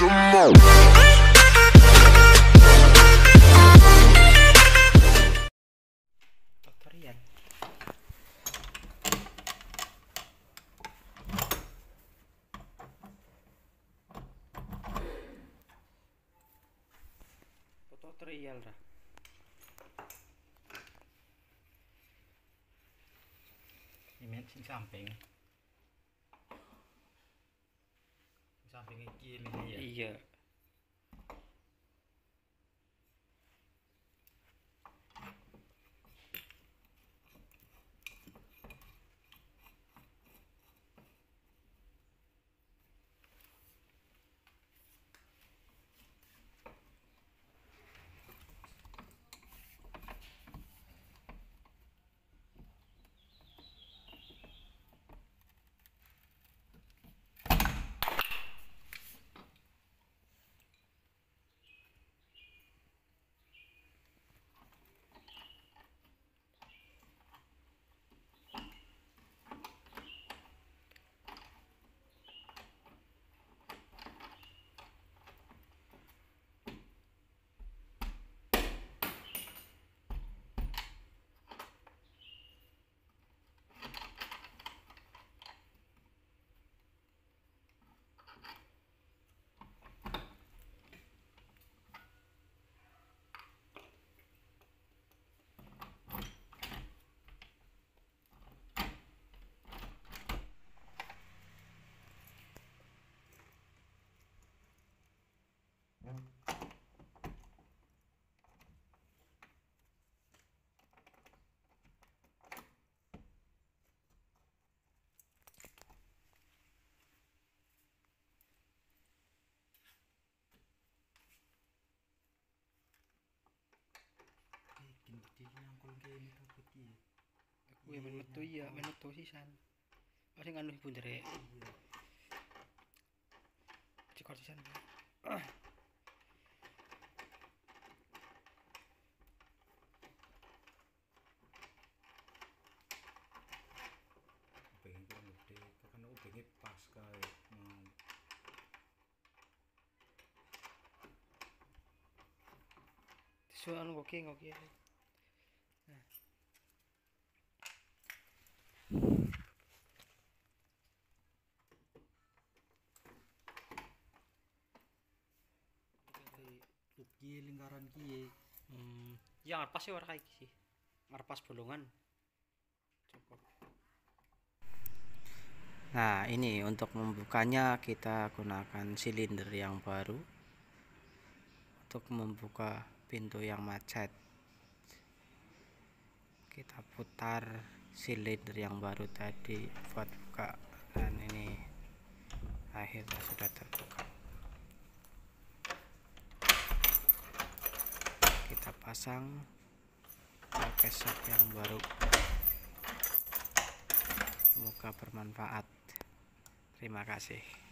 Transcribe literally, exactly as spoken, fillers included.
some more. Tutorial. Tutorial lah. Ini sing samping. Samping iki lho ya. Iya. Kuwi men metu ya, men metu sisan. Ora nganu bundere. Cikor sisan. Pengen gede, karena ubenge pas kae. Soal ngoki ngoki. Iki lingkaran iki. Hmm, ya ngarpas ya ora iki sih. Ngarpas bolongan. Cukup. Nah, ini untuk membukanya kita gunakan silinder yang baru untuk membuka pintu yang macet. Kita putar silinder yang baru tadi buat buka, dan ini akhirnya sudah terbuka. Kita pasang pakai sok yang baru, semoga bermanfaat. Terima kasih.